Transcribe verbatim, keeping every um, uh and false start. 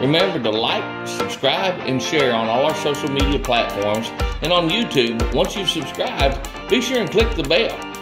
Remember to like, subscribe, and share on all our social media platforms. And on YouTube, once you've subscribed, be sure and click the bell.